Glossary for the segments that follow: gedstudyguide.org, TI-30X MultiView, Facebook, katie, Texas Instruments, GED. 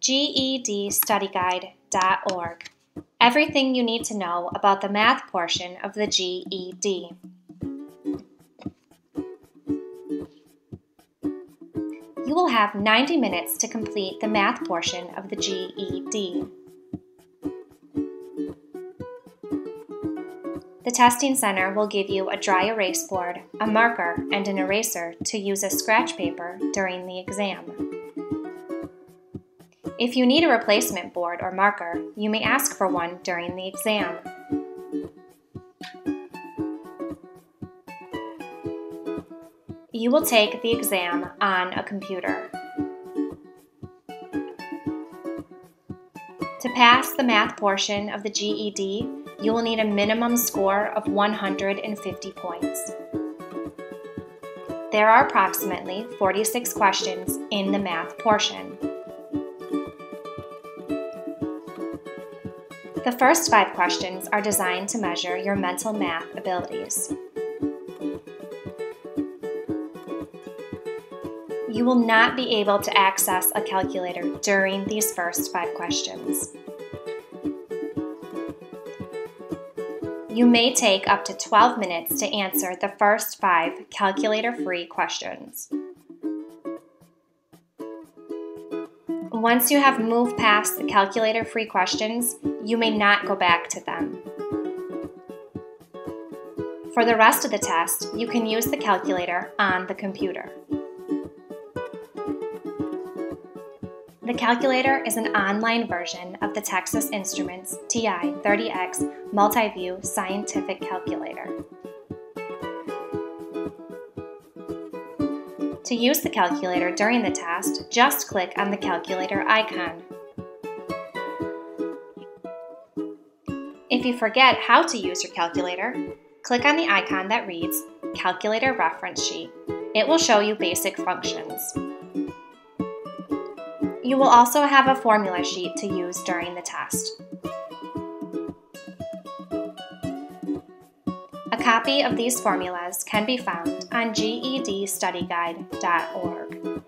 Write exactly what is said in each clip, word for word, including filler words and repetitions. G E D study guide dot org. Everything you need to know about the math portion of the G E D. You will have ninety minutes to complete the math portion of the G E D. The testing center will give you a dry erase board, a marker, and an eraser to use as scratch paper during the exam. If you need a replacement board or marker, you may ask for one during the exam. You will take the exam on a computer. To pass the math portion of the G E D, you will need a minimum score of one hundred fifty points. There are approximately forty-six questions in the math portion. The first five questions are designed to measure your mental math abilities. You will not be able to access a calculator during these first five questions. You may take up to twelve minutes to answer the first five calculator-free questions. Once you have moved past the calculator-free questions, you may not go back to them. For the rest of the test, you can use the calculator on the computer. The calculator is an online version of the Texas Instruments T I thirty X MultiView Scientific Calculator. To use the calculator during the test, just click on the calculator icon. If you forget how to use your calculator, click on the icon that reads Calculator Reference Sheet. It will show you basic functions. You will also have a formula sheet to use during the test. A copy of these formulas can be found on G E D study guide dot org.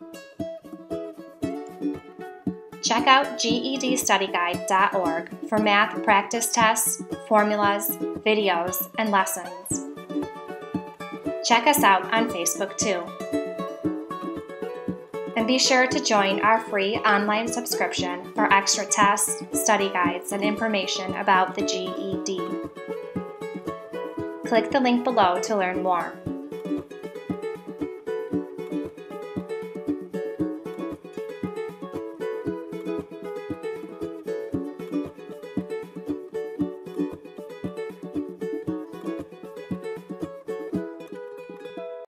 Check out G E D study guide dot org for math practice tests, formulas, videos, and lessons. Check us out on Facebook too. And be sure to join our free online subscription for extra tests, study guides, and information about the G E D. Click the link below to learn more.